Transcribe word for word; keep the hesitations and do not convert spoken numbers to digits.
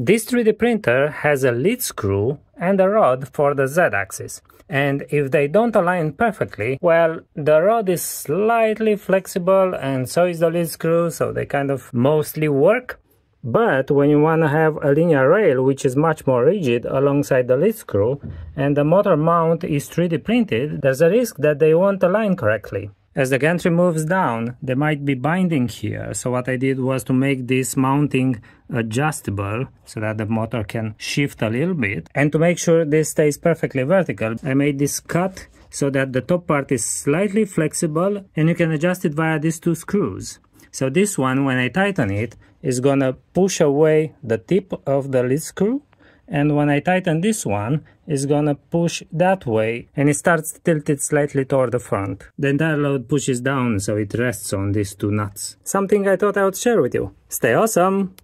This three D printer has a lead screw and a rod for the Z-axis, and if they don't align perfectly, well, the rod is slightly flexible and so is the lead screw, so they kind of mostly work. But when you want to have a linear rail which is much more rigid alongside the lead screw and the motor mount is three D printed, there's a risk that they won't align correctly. As the gantry moves down, there might be binding here, so what I did was to make this mounting adjustable so that the motor can shift a little bit, and to make sure this stays perfectly vertical, I made this cut so that the top part is slightly flexible and you can adjust it via these two screws. So this one, when I tighten it, is gonna push away the tip of the lead screw, and when I tighten this one, it's gonna push that way and it starts tilted slightly toward the front. The entire load pushes down, so it rests on these two nuts. Something I thought I would share with you. Stay awesome!